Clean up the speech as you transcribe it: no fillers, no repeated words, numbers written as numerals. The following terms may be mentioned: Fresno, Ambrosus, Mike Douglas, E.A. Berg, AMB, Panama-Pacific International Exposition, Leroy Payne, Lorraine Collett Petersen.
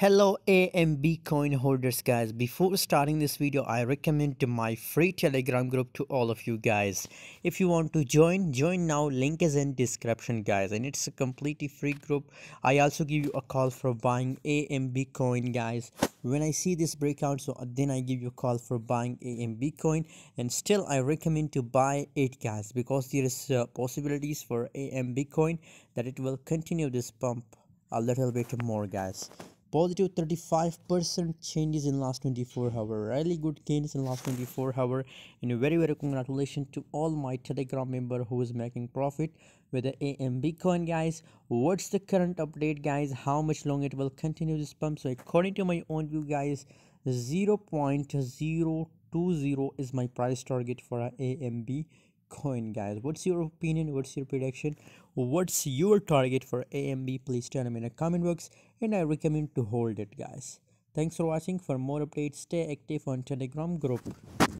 Hello A and B coin holders, guys. Before starting this video, I recommend my free Telegram group to all of you guys. If you want to join now, link is in description, guys, and it's a completely free group. I also give you a call for buying A and B coin, guys. When I see this breakout, so then I give you a call for buying A and B coin, and still I recommend to buy it, guys, because there is possibilities for A and B coin that it will continue this pump a little bit more, guys. Positive 35% changes in last 24 hours, really good gains in last 24 hours, and very, very congratulations to all my Telegram member who is making profit with the AMB coin, guys. What's the current update, guys? How much long it will continue this pump? So according to my own view, guys, 0.020 is my price target for AMB coin, guys. What's your opinion? What's your prediction? What's your target for AMB? Please tell me in the comment box, and I recommend to hold it, guys. Thanks for watching. For more updates, stay active on Telegram group.